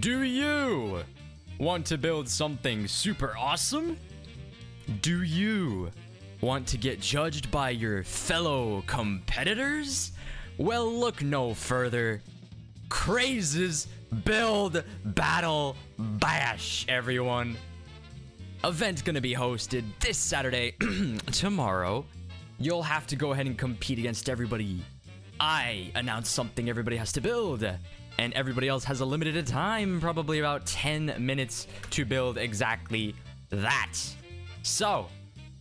Do you want to build something super awesome? Do you want to get judged by your fellow competitors? Well, look no further. Craze's Build Battle Bash, everyone. Event's gonna be hosted this Saturday, tomorrow. You'll have to go ahead and compete against everybody. I announce something everybody has to build, and everybody else has a limited time, probably about 10 minutes to build exactly that. So,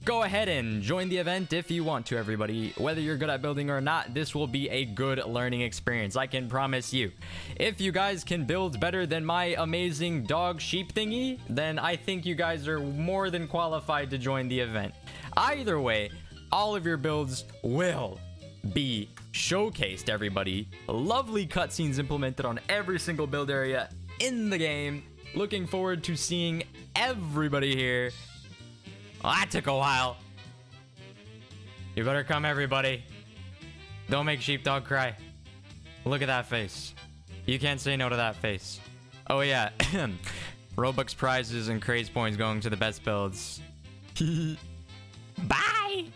go ahead and join the event if you want to, everybody. Whether you're good at building or not, this will be a good learning experience, I can promise you. If you guys can build better than my amazing dog sheep thingy, then I think you guys are more than qualified to join the event. Either way, all of your builds will be showcased, everybody. Lovely cutscenes implemented on every single build area in the game. Looking forward to seeing everybody here. Well, that took a while. You better come, everybody. Don't make Sheepdog cry. Look at that face. You can't say no to that face. Oh yeah. Robux prizes and Craze points going to the best builds. Bye.